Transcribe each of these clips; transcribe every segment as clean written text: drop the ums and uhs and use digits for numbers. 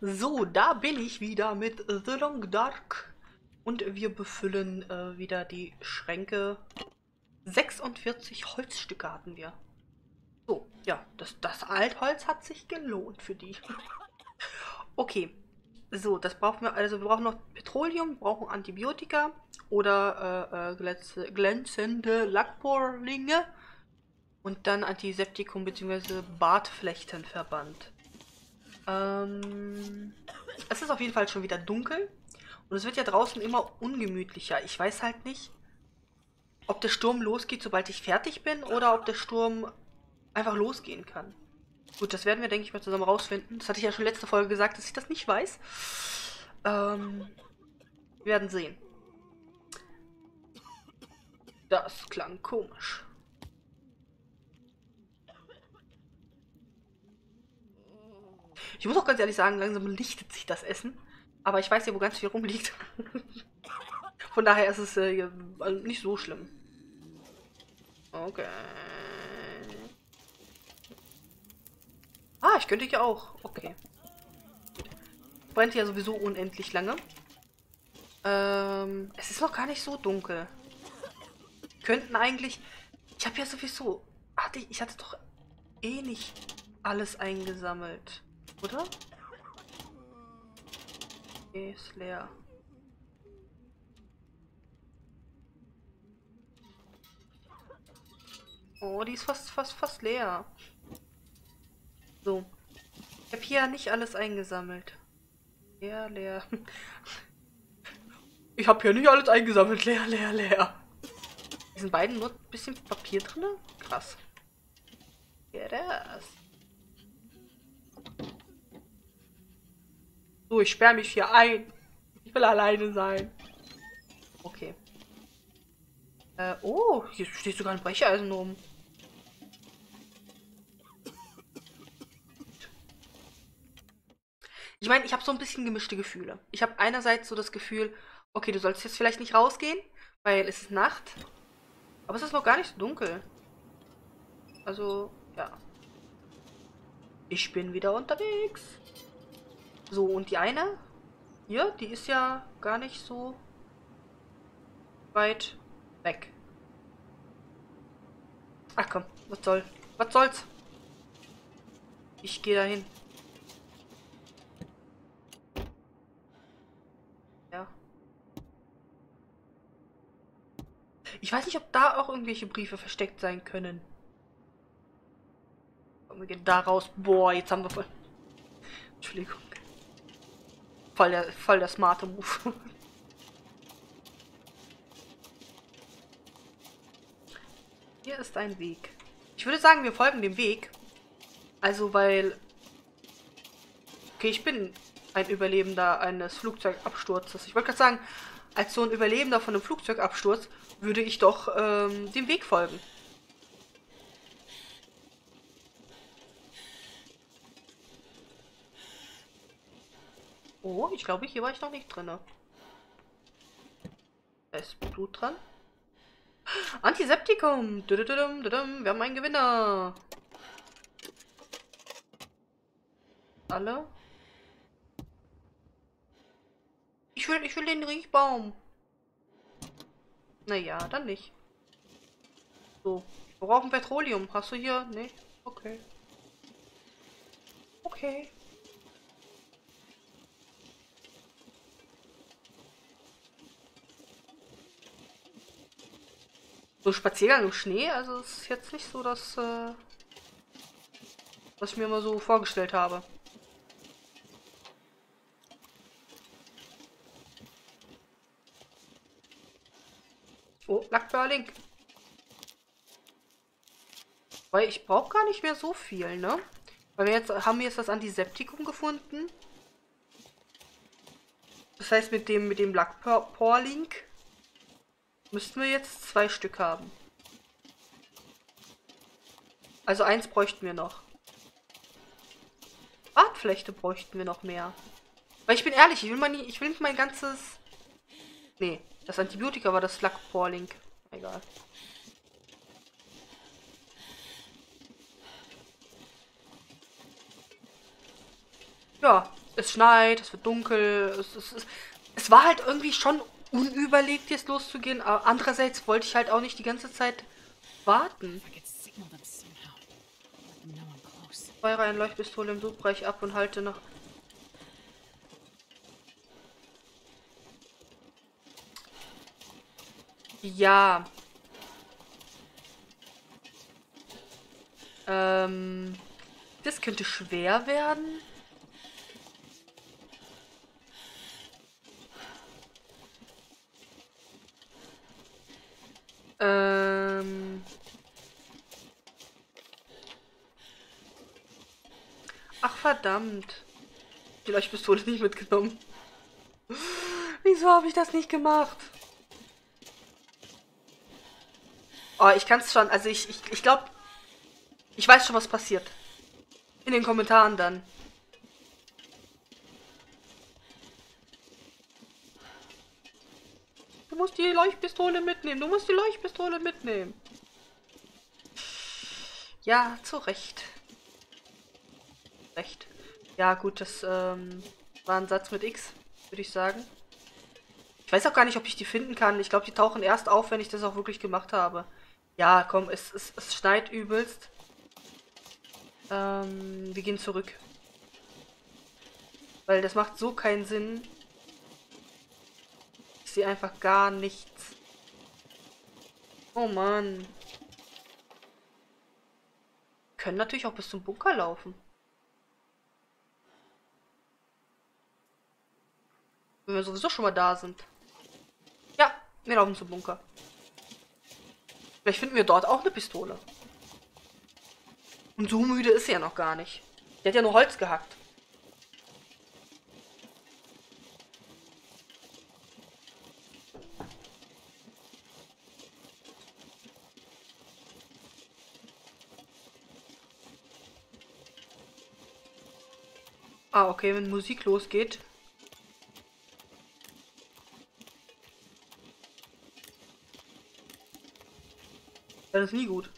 So, da bin ich wieder mit The Long Dark und wir befüllen wieder die Schränke. 46 Holzstücke hatten wir. So, ja, das Altholz hat sich gelohnt für die. Okay, so, das brauchen wir, also wir brauchen noch Petroleum, brauchen Antibiotika oder glänzende Lackporlinge und dann Antiseptikum bzw. Bartflechtenverband. Es ist auf jeden Fall schon wieder dunkel und es wird ja draußen immer ungemütlicher. Ich weiß halt nicht, ob der Sturm losgeht, sobald ich fertig bin, oder ob der Sturm einfach losgehen kann. Gut, das werden wir, denke ich mal, zusammen rausfinden. Das hatte ich ja schon letzte Folge gesagt, dass ich das nicht weiß. Wir werden sehen. Das klang komisch. Ich muss auch ganz ehrlich sagen, langsam lichtet sich das Essen. Aber ich weiß ja, wo ganz viel rumliegt. Von daher ist es nicht so schlimm. Okay. Ah, ich könnte hier auch. Okay. Brennt ja sowieso unendlich lange. Es ist noch gar nicht so dunkel. Könnten eigentlich... Ich habe ja sowieso... Ich hatte doch eh nicht alles eingesammelt. Oder? Okay, ist leer. Oh, die ist fast leer. So. Ich habe hier nicht alles eingesammelt. Leer. Ich habe hier nicht alles eingesammelt. Leer. In diesen beiden nur ein bisschen Papier drin? Krass. Yes. So, ich sperre mich hier ein. Ich will alleine sein. Okay. Oh, hier steht sogar ein Brecheisen oben. Ich meine, ich habe so ein bisschen gemischte Gefühle. Ich habe einerseits so das Gefühl, okay, du sollst jetzt vielleicht nicht rausgehen, weil es ist Nacht. Aber es ist noch gar nicht so dunkel. Also, ja. Ich bin wieder unterwegs. So, und die eine hier, die ist ja gar nicht so weit weg. Ach komm, was soll's? Ich gehe dahin. Ich weiß nicht, ob da auch irgendwelche Briefe versteckt sein können. Komm, wir gehen da raus. Boah, jetzt haben wir voll... Entschuldigung. Voll der smarte Move. Hier ist ein Weg. Ich würde sagen, wir folgen dem Weg. Also, weil... Okay, ich bin ein Überlebender eines Flugzeugabsturzes. Ich wollte gerade sagen... Als so ein Überlebender von einem Flugzeugabsturz würde ich doch dem Weg folgen. Oh, ich glaube, hier war ich noch nicht drin. Da ist Blut dran. Antiseptikum! Wir haben einen Gewinner! Alle? Ich will den Riechbaum. Naja, dann nicht. So. Wir brauchen Petroleum. Hast du hier? Nee. Okay. Okay. So, Spaziergang im Schnee. Also, es ist jetzt nicht so, dass... was ich mir immer so vorgestellt habe. Oh, Lackporling. Weil ich brauche gar nicht mehr so viel, ne? Weil wir jetzt haben das Antiseptikum gefunden. Das heißt, mit dem Lackporling müssten wir jetzt 2 Stück haben. Also 1 bräuchten wir noch. Bartflechte bräuchten wir noch mehr. Weil ich bin ehrlich, ich will mein ganzes... Nee. Das Antibiotika war das Lackporling. Egal. Ja, Es schneit, es wird dunkel. Es war halt irgendwie schon unüberlegt, jetzt loszugehen. Aber andererseits wollte ich halt auch nicht die ganze Zeit warten. Ich feuere eine Leuchtpistole im Suchbereich ab und halte nach... Ja. Das könnte schwer werden. Ach verdammt. Die Leuchtpistole ist nicht mitgenommen. Wieso habe ich das nicht gemacht? Oh, ich kann es schon. Also ich glaube... Ich weiß schon, was passiert. In den Kommentaren dann. Du musst die Leuchtpistole mitnehmen. Du musst die Leuchtpistole mitnehmen. Ja, zu Recht. Recht. Ja, gut, das war ein Satz mit X, würde ich sagen. Ich weiß auch gar nicht, ob ich die finden kann. Ich glaube, die tauchen erst auf, wenn ich das auch wirklich gemacht habe. Ja, komm, es schneit übelst. Wir gehen zurück. Weil das macht so keinen Sinn. Ich sehe einfach gar nichts. Oh Mann. Wir können natürlich auch bis zum Bunker laufen. Wenn wir sowieso schon mal da sind. Ja, wir laufen zum Bunker. Vielleicht finden wir dort auch eine Pistole. Und so müde ist sie ja noch gar nicht. Die hat ja nur Holz gehackt. Ah, okay, wenn Musik losgeht. Das ist nie gut.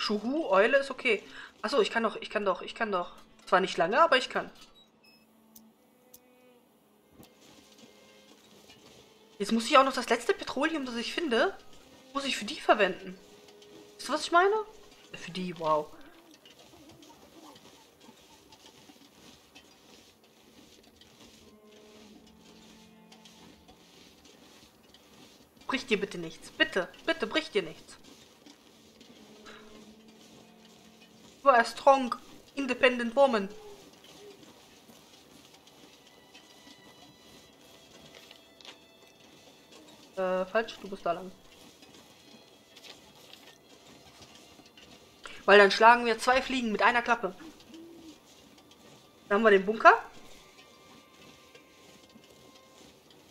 Schuhu, Eule ist okay. Achso, ich kann doch. Zwar nicht lange, aber ich kann. Jetzt muss ich auch noch das letzte Petroleum, das ich finde, muss ich für die verwenden. Wisst ihr, was ich meine? Für die, wow. Brich dir bitte nichts. Bitte, bitte, brich dir nichts. You are a strong, independent woman. Falsch, du bist da lang. Weil dann schlagen wir zwei Fliegen mit einer Klappe. Dann haben wir den Bunker.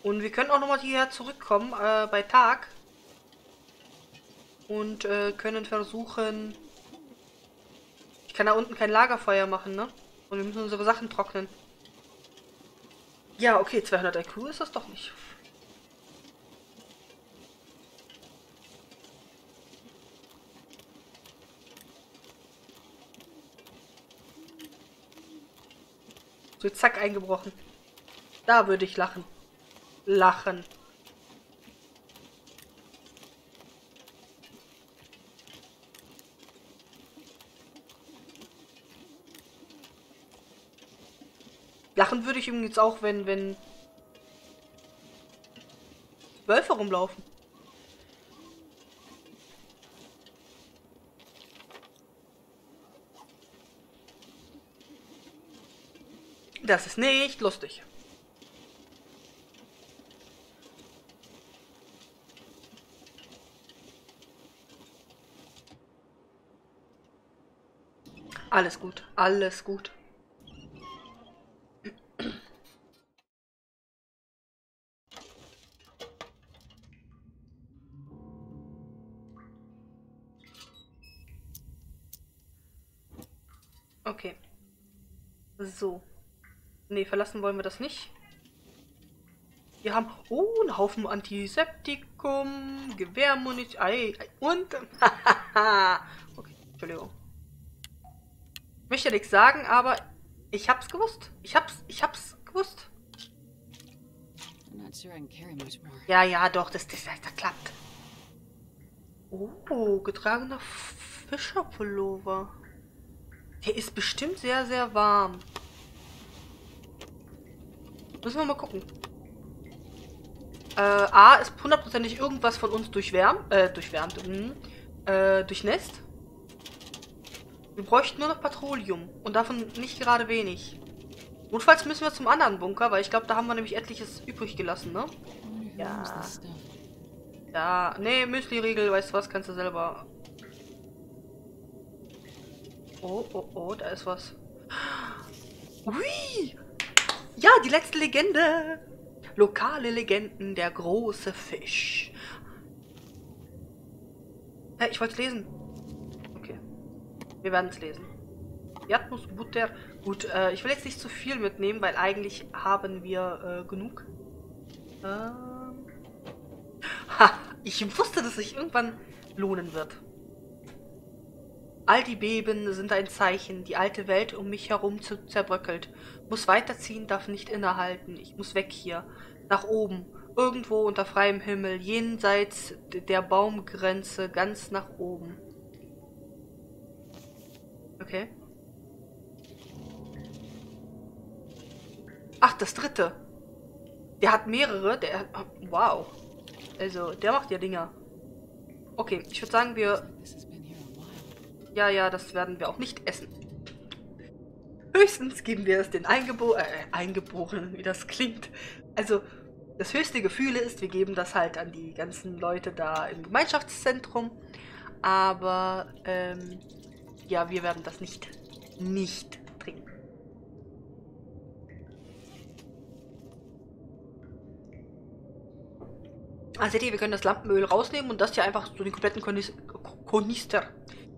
Und wir können auch nochmal hierher zurückkommen bei Tag. Und können versuchen... Ich kann da unten kein Lagerfeuer machen, ne? Und wir müssen unsere Sachen trocknen. Ja, okay, 200 IQ ist das doch nicht. So, zack, eingebrochen. Da würde ich lachen. Lachen. Lachen würde ich ihm jetzt auch, wenn Wölfe rumlaufen. Das ist nicht lustig. Alles gut, alles gut. Okay. So. Nee, verlassen wollen wir das nicht. Wir haben... Oh, einen Haufen Antiseptikum. Antibiotikum, Gewehrmunition, und... okay, Entschuldigung. Ich möchte nichts sagen, aber ich hab's gewusst. Ich hab's gewusst. Ja, ja, doch, das klappt. Oh, getragener Fischerpullover. Der ist bestimmt sehr, sehr warm. Müssen wir mal gucken. A ist hundertprozentig irgendwas von uns durchnässt. Wir bräuchten nur noch Petroleum. Und davon nicht gerade wenig. Notfalls müssen wir zum anderen Bunker, weil ich glaube, da haben wir nämlich etliches übrig gelassen, ne? Ja. Ja, nee, Müsli-Riegel, weißt du was, kannst du selber... Oh, oh, oh, da ist was. Ui! Ja, die letzte Legende! Lokale Legenden, der große Fisch. Hä, ich wollte es lesen. Okay. Wir werden es lesen. Erdnuss, Butter. Gut, ich will jetzt nicht zu viel mitnehmen, weil eigentlich haben wir genug. Ha, ich wusste, dass sich irgendwann lohnen wird. All die Beben sind ein Zeichen. Die alte Welt um mich herum zerbröckelt. Muss weiterziehen, darf nicht innehalten. Ich muss weg hier. Nach oben. Irgendwo unter freiem Himmel. Jenseits der Baumgrenze. Ganz nach oben. Okay. Ach, das dritte. Der hat mehrere. Der... Wow. Also, der macht ja Dinger. Okay, ich würde sagen, wir... Ja, ja, das werden wir auch nicht essen. Höchstens geben wir es den Eingeborenen, wie das klingt. Also, das höchste Gefühl ist, wir geben das halt an die ganzen Leute da im Gemeinschaftszentrum. Aber, ja, wir werden das nicht trinken. Also, seht ihr, wir können das Lampenöl rausnehmen und das hier einfach so den kompletten Kanister.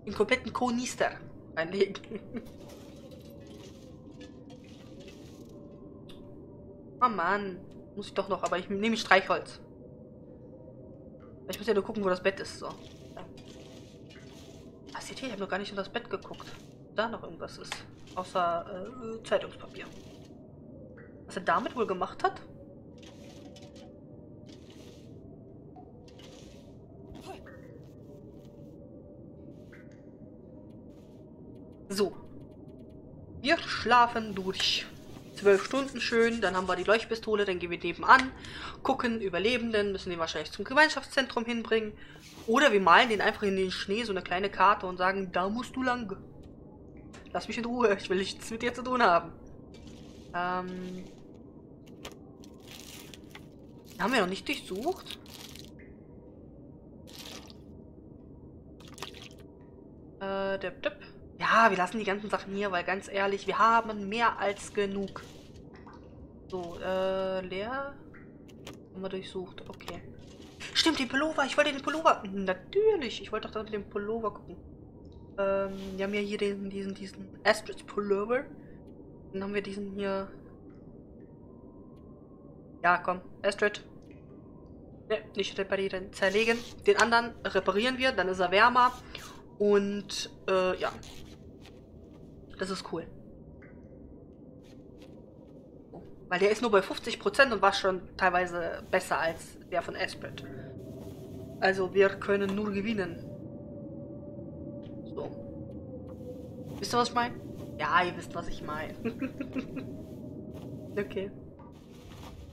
Den kompletten Kanister einlegen. Oh Mann. Muss ich doch noch, aber ich nehme Streichholz. Ich muss ja nur gucken, wo das Bett ist. So. Ach, seht ihr, ich habe noch gar nicht in das Bett geguckt. Da noch irgendwas ist. Außer Zeitungspapier. Was er damit wohl gemacht hat? So, wir schlafen durch. 12 Stunden schön, dann haben wir die Leuchtpistole, dann gehen wir nebenan, gucken, Überlebenden, müssen den wahrscheinlich zum Gemeinschaftszentrum hinbringen. Oder wir malen den einfach in den Schnee, so eine kleine Karte und sagen, da musst du lang. Lass mich in Ruhe, ich will nichts mit dir zu tun haben. Haben wir noch nicht durchsucht? Ja, wir lassen die ganzen Sachen hier, weil ganz ehrlich, wir haben mehr als genug. So, leer. Haben wir durchsucht, okay. Stimmt, den Pullover, ich wollte den Pullover... Natürlich, ich wollte doch den Pullover gucken. Wir haben ja hier diesen Astrid Pullover. Dann haben wir diesen hier... Ja, komm, Astrid. Ne, nicht reparieren, zerlegen. Den anderen reparieren wir, dann ist er wärmer. Und, ja. Das ist cool. Weil der ist nur bei 50% und war schon teilweise besser als der von Esprit. Also wir können nur gewinnen. So. Wisst ihr, was ich meine? Ja, ihr wisst, was ich meine. Okay.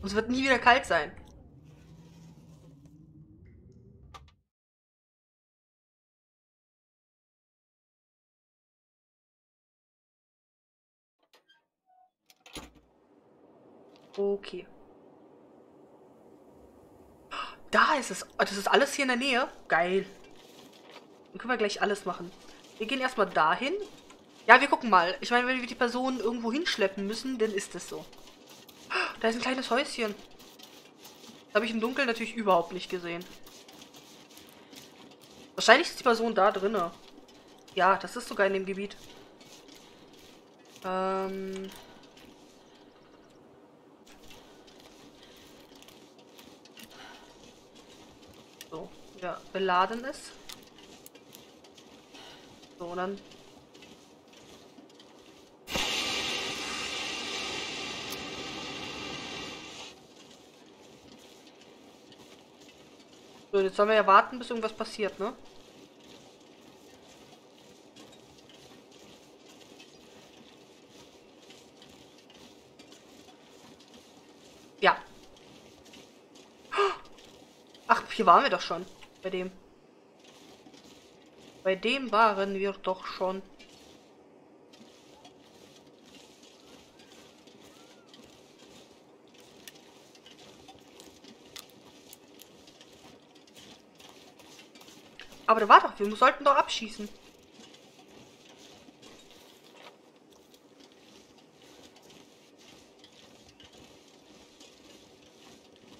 Uns wird nie wieder kalt sein. Okay. Da ist es. Das ist alles hier in der Nähe. Geil. Dann können wir gleich alles machen. Wir gehen erstmal dahin. Ja, wir gucken mal. Ich meine, wenn wir die Person irgendwo hinschleppen müssen, dann ist es so. Da ist ein kleines Häuschen. Das habe ich im Dunkeln natürlich überhaupt nicht gesehen. Wahrscheinlich ist die Person da drinne. Ja, das ist sogar in dem Gebiet. beladen ist. So, dann. So, jetzt sollen wir ja warten, bis irgendwas passiert, ne? Ja. Ach, hier waren wir doch schon. Bei dem. Bei dem waren wir doch schon. Aber da war doch, wir sollten doch abschießen.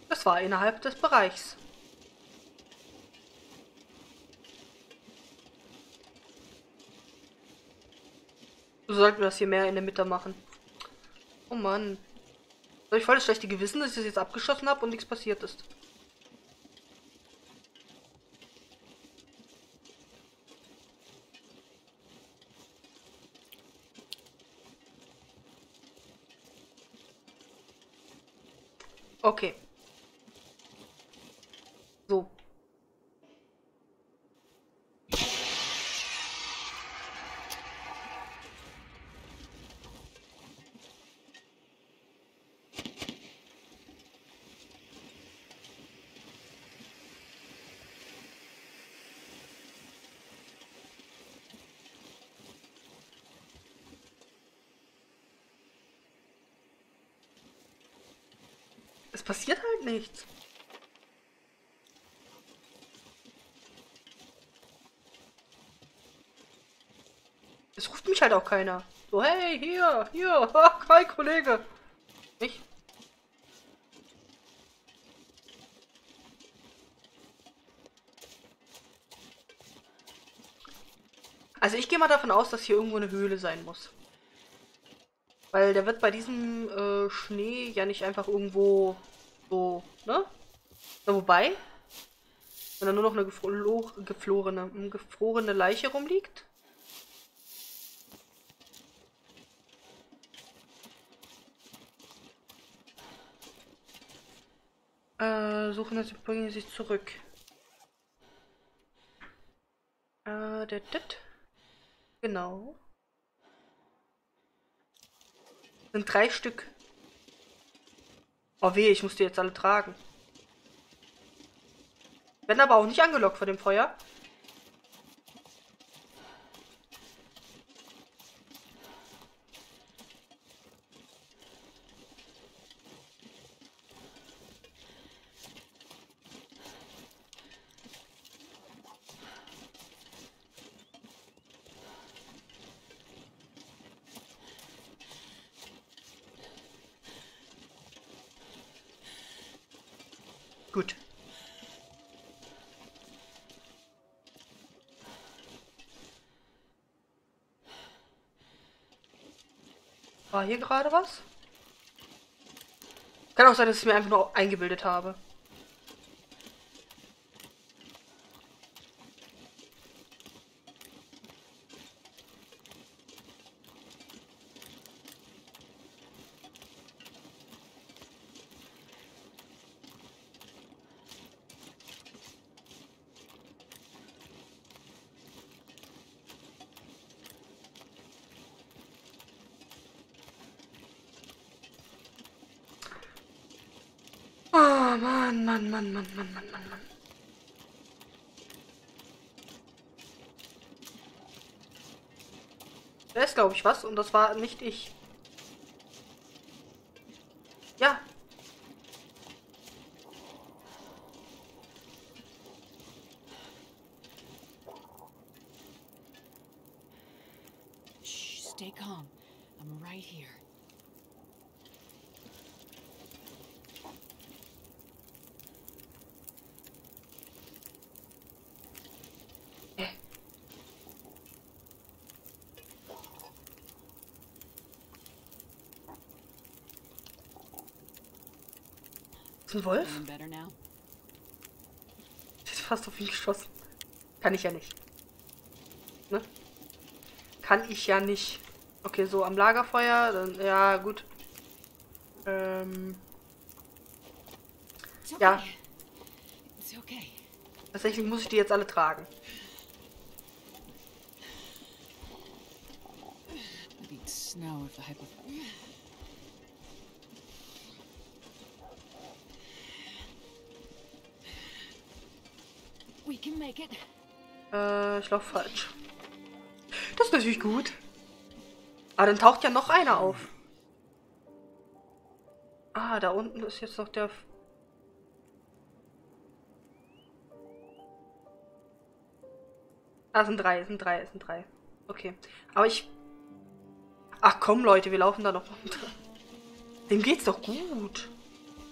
Das war innerhalb des Bereichs. So sollten wir das hier mehr in der Mitte machen. Oh Mann. Da habe ich voll das schlechte Gewissen, dass ich das jetzt abgeschossen habe und nichts passiert ist. Okay. So. Es passiert halt nichts. Es ruft mich halt auch keiner. So, hey, hier, hi, Kollege. Nicht? Also ich gehe mal davon aus, dass hier irgendwo eine Höhle sein muss. Weil der wird bei diesem Schnee ja nicht einfach irgendwo so, ne? Na, wobei, wenn da nur noch eine gefrorene Leiche rumliegt. Suchen Sie, bringen Sie zurück. Genau. Sind 3 Stück. Oh weh, ich muss die jetzt alle tragen. Werden aber auch nicht angelockt von dem Feuer. Gut. War hier gerade was? Kann auch sein, dass ich mir einfach nur eingebildet habe. Mann. Da ist, glaube ich, was und das war nicht ich. Ja. Shh, stay calm. I'm right here. Ist ein Wolf? Ist fast auf ihn geschossen. Kann ich ja nicht. Ne? Kann ich ja nicht. Okay, so am Lagerfeuer. Dann, ja, gut. Ja. Tatsächlich muss ich die jetzt alle tragen. Ich laufe falsch. Das ist natürlich gut. Ah, dann taucht ja noch einer auf. Ah, da unten ist jetzt noch der... Ah, sind drei. Okay. Aber ich... Ach komm, Leute, wir laufen da noch runter. Dem geht's doch gut.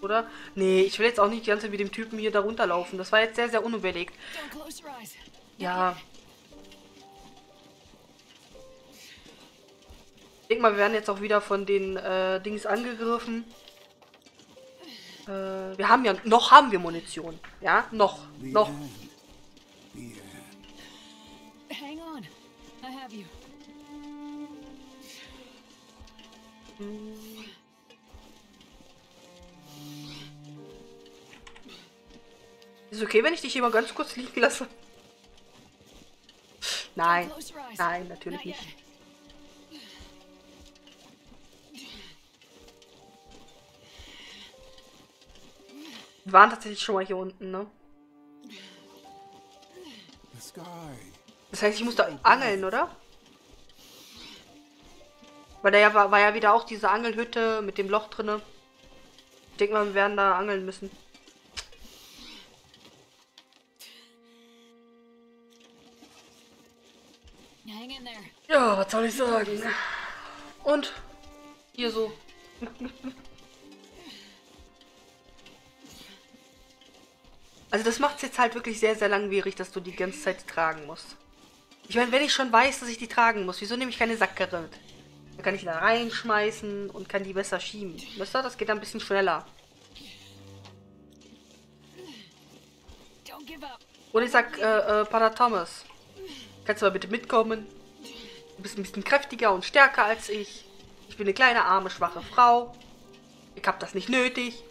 Oder? Nee, ich will jetzt auch nicht die ganze Zeit mit dem Typen hier da runterlaufen. Das war jetzt sehr, sehr unüberlegt. Ja. Ich denke mal, wir werden jetzt auch wieder von den Dings angegriffen. Wir haben ja... Noch haben wir Munition. Ja, noch. Noch. Hang on. I have you. Ist okay, wenn ich dich hier mal ganz kurz liegen lasse? Nein, nein, natürlich nicht. Wir waren tatsächlich schon mal hier unten, ne? Das heißt, ich muss da angeln, oder? Weil da ja, war ja wieder auch diese Angelhütte mit dem Loch drinne. Ich denke mal, wir werden da angeln müssen. Ja, was soll ich sagen? Und hier so. Also das macht es jetzt halt wirklich sehr, sehr langwierig, dass du die ganze Zeit tragen musst. Ich meine, wenn ich schon weiß, dass ich die tragen muss, wieso nehme ich keine Sackkarre mit? Dann kann ich da reinschmeißen und kann die besser schieben. Besser, das geht dann ein bisschen schneller. Oder ich sag, Pater Thomas, kannst du mal bitte mitkommen? Du bist ein bisschen kräftiger und stärker als ich. Ich bin eine kleine, arme, schwache Frau. Ich hab das nicht nötig.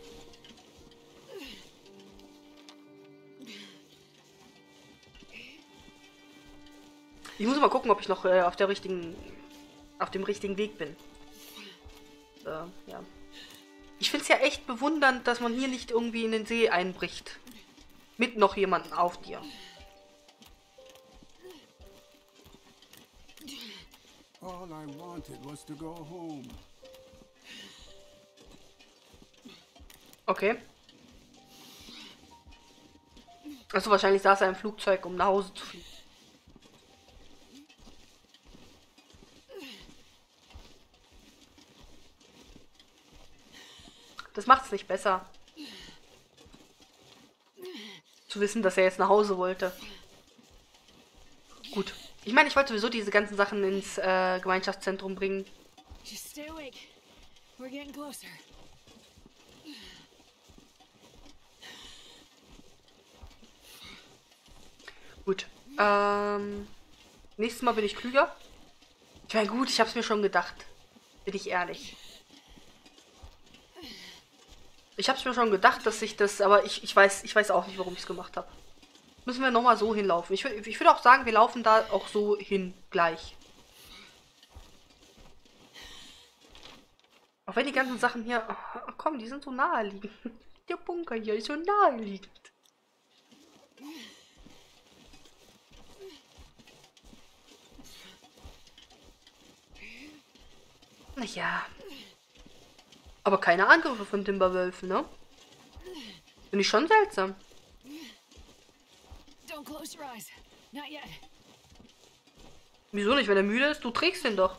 Ich muss mal gucken, ob ich noch auf dem richtigen Weg bin. Ja. Ich finde es ja echt bewundernd, dass man hier nicht irgendwie in den See einbricht. Mit noch jemanden auf dir. All I wanted was to go home. Okay. Also wahrscheinlich saß er im Flugzeug, um nach Hause zu fliegen. Das macht's nicht besser. Zu wissen, dass er jetzt nach Hause wollte. Gut. Ich meine, ich wollte sowieso diese ganzen Sachen ins Gemeinschaftszentrum bringen. Gut. Nächstes Mal bin ich klüger. Ich meine, gut, ich hab's mir schon gedacht. Bin ich ehrlich. Ich hab's mir schon gedacht, dass ich das... Aber ich weiß auch nicht, warum ich es gemacht habe. Müssen wir nochmal so hinlaufen. Ich würde auch sagen, wir laufen da auch so hin gleich. Auch wenn die ganzen Sachen hier... Oh, komm, die sind so naheliegend. Der Bunker hier ist so naheliegend. Naja... Aber keine Angriffe von Timberwölfen, ne? Finde ich schon seltsam. Wieso nicht, wenn er müde ist? Du trägst ihn doch.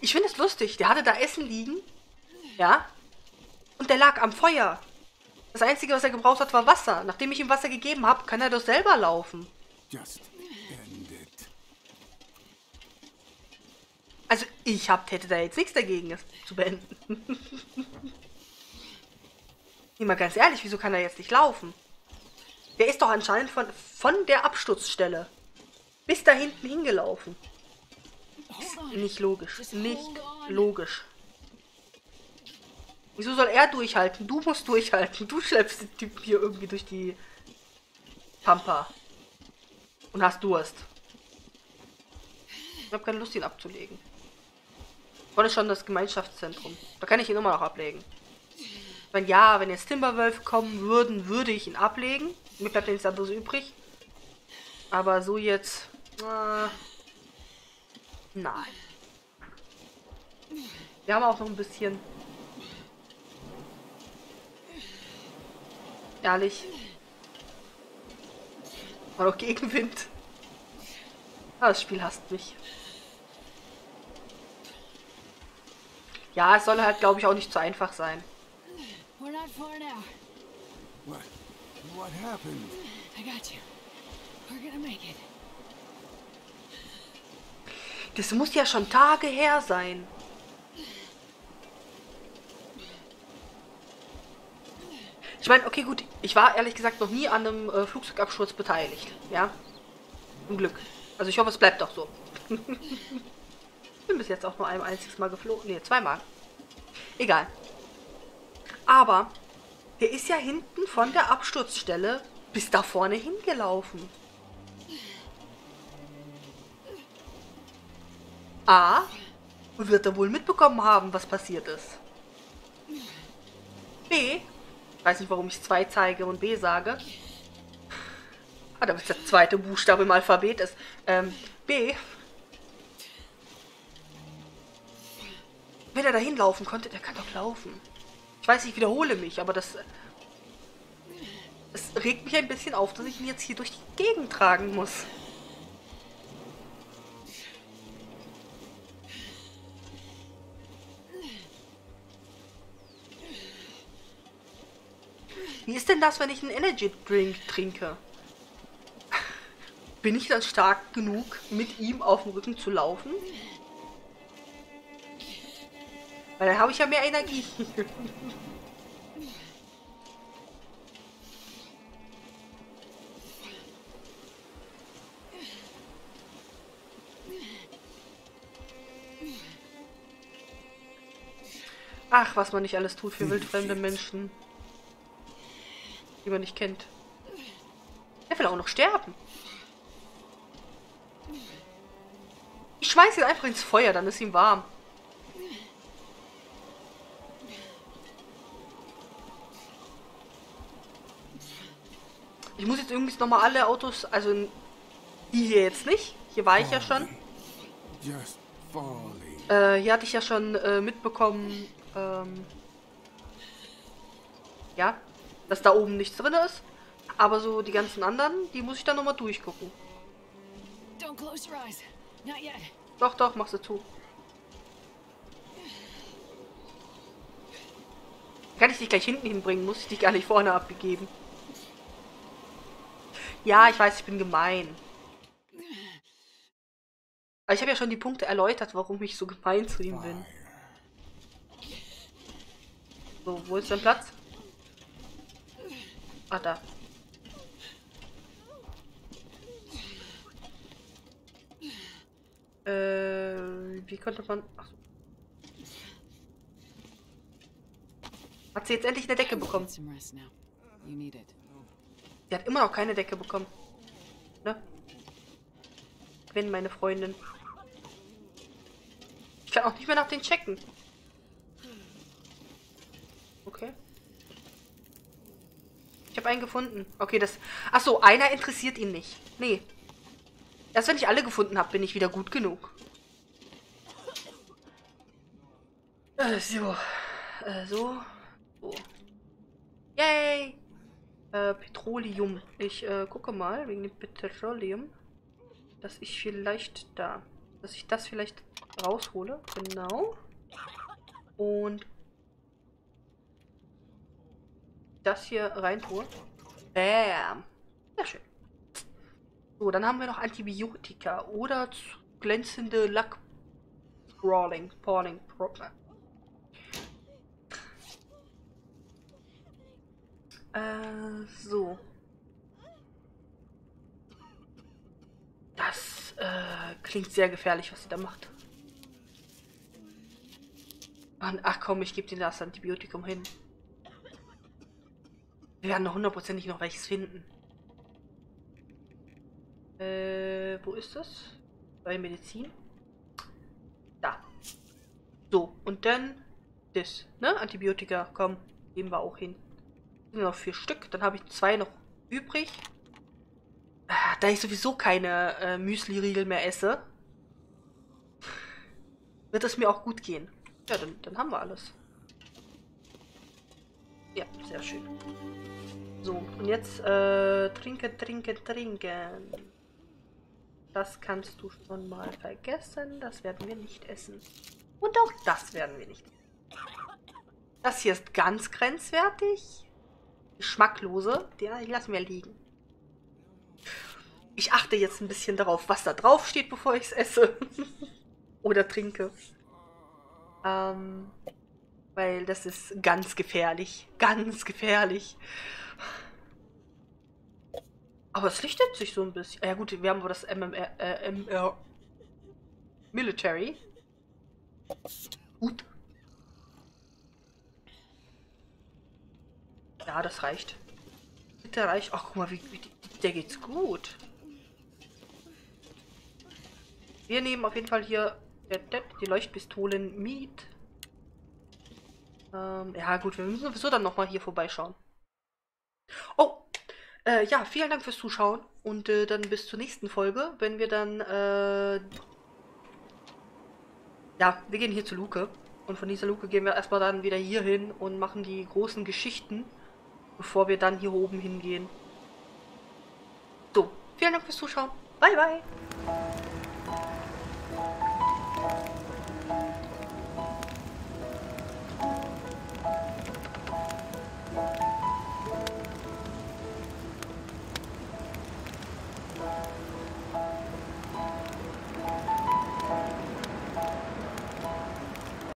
Ich finde es lustig. Der hatte da Essen liegen. Ja. Und der lag am Feuer. Das Einzige, was er gebraucht hat, war Wasser. Nachdem ich ihm Wasser gegeben habe, kann er doch selber laufen. Also ich hätte da jetzt nichts dagegen, das zu beenden. Immer ganz ehrlich, wieso kann er jetzt nicht laufen? Der ist doch anscheinend von der Absturzstelle bis da hinten hingelaufen. Nicht logisch. Nicht logisch. Wieso soll er durchhalten? Du musst durchhalten. Du schleppst den Typen hier irgendwie durch die Pampa. Und hast Durst. Ich habe keine Lust, ihn abzulegen. Vorne ist schon das Gemeinschaftszentrum. Da kann ich ihn immer noch ablegen. Wenn ja, wenn jetzt Timberwölfe kommen würden, würde ich ihn ablegen. Mir bleibt ja nichts anderes übrig. Aber so jetzt... nein. Wir haben auch noch ein bisschen... Ehrlich. War doch Gegenwind. Ah, das Spiel hasst mich. Ja, es soll halt, glaube ich, auch nicht zu einfach sein. Das muss ja schon Tage her sein. Ich meine, okay, gut, ich war ehrlich gesagt noch nie an einem Flugzeugabsturz beteiligt, ja? Zum Glück. Also ich hoffe, es bleibt doch so. Ich bin bis jetzt auch nur ein einziges Mal geflogen. Ne, zweimal. Egal. Aber der ist ja hinten von der Absturzstelle bis da vorne hingelaufen. Ah, wird er wohl mitbekommen haben, was passiert ist. B. Ich weiß nicht, warum ich 2 zeige und B sage. Ah, damit der zweite Buchstabe im Alphabet ist. B. Wenn er dahin laufen konnte, der kann doch laufen. Ich weiß, ich wiederhole mich, aber das... Es regt mich ein bisschen auf, dass ich ihn jetzt hier durch die Gegend tragen muss. Wie ist denn das, wenn ich einen Energy Drink trinke? Bin ich dann stark genug, mit ihm auf dem Rücken zu laufen? Weil dann habe ich ja mehr Energie. Ach, was man nicht alles tut für wildfremde Menschen. Die man nicht kennt. Er will auch noch sterben. Ich schmeiße ihn einfach ins Feuer, dann ist ihm warm. Ich muss jetzt irgendwie nochmal alle Autos, also die hier jetzt nicht. Hier war ich ja schon. Hier hatte ich ja schon mitbekommen, ja, dass da oben nichts drin ist. Aber so die ganzen anderen, die muss ich dann nochmal durchgucken. Doch, doch, mach sie zu. Kann ich dich gleich hinten hinbringen, muss ich dich gar nicht vorne abgeben. Ja, ich weiß, ich bin gemein. Aber ich habe ja schon die Punkte erläutert, warum ich so gemein zu ihm bin. So, wo ist dein Platz? Ah, da. Wie konnte man... Ach so. Hat sie jetzt endlich eine Decke bekommen? Sie hat immer noch keine Decke bekommen. Ne? Wenn meine Freundin... Ich kann auch nicht mehr nach denen checken. Okay. Ich habe einen gefunden. Okay, das... Achso, einer interessiert ihn nicht. Nee. Erst wenn ich alle gefunden habe, bin ich wieder gut genug. So. So. Yay! Petroleum. Ich gucke mal, wegen dem Petroleum, dass ich vielleicht da... Dass ich das vielleicht raushole. Genau. Und... das hier rein tue. Bam. Sehr schön. So, dann haben wir noch Antibiotika oder glänzende Lack... Brawling. So. Das klingt sehr gefährlich, was sie da macht. Ach komm, ich gebe dir das Antibiotikum hin. Wir werden hundertprozentig noch welches finden. Wo ist das? Bei Medizin? Da. So, und dann das, ne? Antibiotika, komm, geben wir auch hin. Sind noch 4 Stück, dann habe ich 2 noch übrig. Da ich sowieso keine Müsli-Riegel mehr esse, wird es mir auch gut gehen. Ja, dann haben wir alles. Ja, sehr schön. So, und jetzt trinken. Das kannst du schon mal vergessen. Das werden wir nicht essen. Und auch das werden wir nicht essen. Das hier ist ganz grenzwertig. Geschmacklose, die lassen wir liegen. Ich achte jetzt ein bisschen darauf, was da drauf steht, bevor ich es esse. Oder trinke. Weil das ist ganz gefährlich. Ganz gefährlich. Aber es lichtet sich so ein bisschen. Ja gut, wir haben aber das MMR Military. Gut. Ja, das reicht. Bitte reicht. Ach, guck mal, der geht's gut. Wir nehmen auf jeden Fall hier die Leuchtpistolen mit. Ja gut, wir müssen sowieso dann nochmal hier vorbeischauen. Oh! Ja, vielen Dank fürs Zuschauen und dann bis zur nächsten Folge, wenn wir dann, ja, wir gehen hier zur Luke und von dieser Luke gehen wir erstmal dann wieder hier hin und machen die großen Geschichten, bevor wir dann hier oben hingehen. So, vielen Dank fürs Zuschauen. Bye, bye!